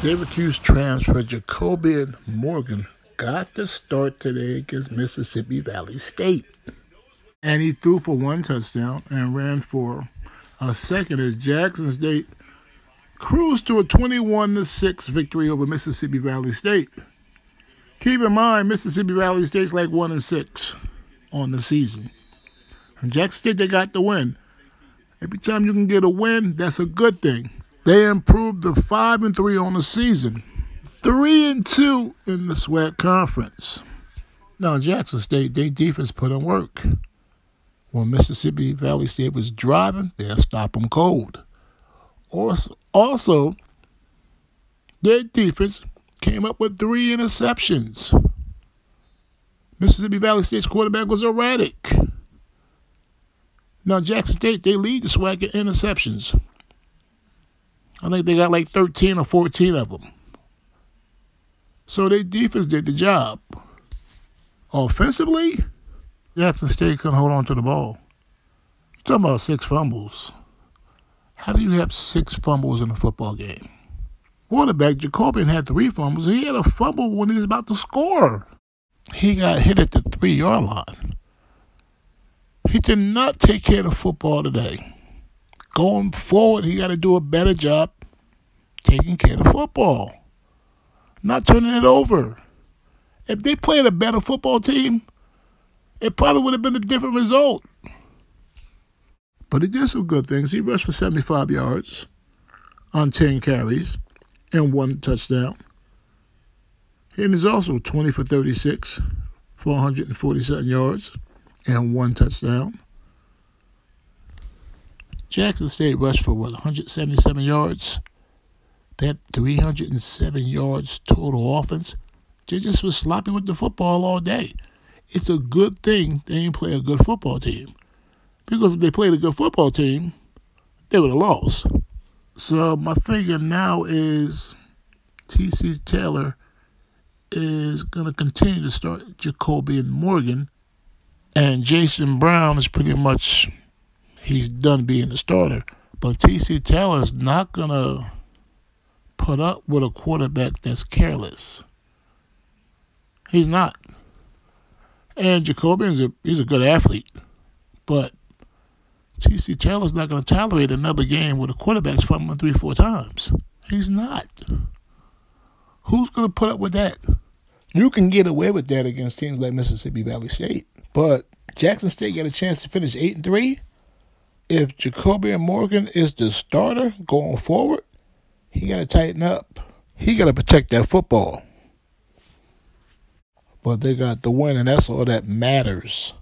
Syracuse transfer Jacobian Morgan got the start today against Mississippi Valley State. And he threw for one touchdown and ran for a second as Jackson State cruised to a 21-6 victory over Mississippi Valley State. Keep in mind, Mississippi Valley State's like 1-6 on the season. And Jackson State, they got the win. Every time you can get a win, that's a good thing. They improved to 5-3 on the season, 3-2 in the SWAC conference. Now, Jackson State, their defense put in work. When Mississippi Valley State was driving, they'll stop them cold. Also, their defense came up with 3 interceptions. Mississippi Valley State's quarterback was erratic. Now, Jackson State, they lead the SWAC in interceptions. I think they got like 13 or 14 of them. So their defense did the job. Offensively, Jackson State couldn't hold on to the ball. You're talking about 6 fumbles. How do you have 6 fumbles in a football game? Quarterback Jacobian had 3 fumbles. He had a fumble when he was about to score. He got hit at the 3-yard line. He did not take care of the football today. Going forward, he got to do a better job taking care of the football, not turning it over. If they played a better football team, it probably would have been a different result. But he did some good things. He rushed for 75 yards on 10 carries and 1 touchdown. And he's also 20 for 36, 447 yards and 1 touchdown. Jackson State rushed for, 177 yards? They had 307 yards total offense. They just was sloppy with the football all day. It's a good thing they didn't play a good football team, because if they played a good football team, they would have lost. So my thinking now is T.C. Taylor is going to continue to start Jacobian Morgan, and Jason Brown is pretty much... he's done being the starter. But T.C. Taylor is not going to put up with a quarterback that's careless. He's not. And Jacobian's he's a good athlete. But T.C. Taylor's not going to tolerate another game where the quarterback's fumbling 3 or 4 times. He's not. Who's going to put up with that? You can get away with that against teams like Mississippi Valley State. But Jackson State got a chance to finish 8-3. If Jacobian Morgan is the starter going forward, he got to tighten up. He got to protect that football. But they got the win, and that's all that matters.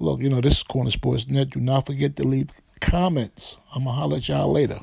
Look, you know, this is Corner Sports Net. Do not forget to leave comments. I'm going to holler at y'all later.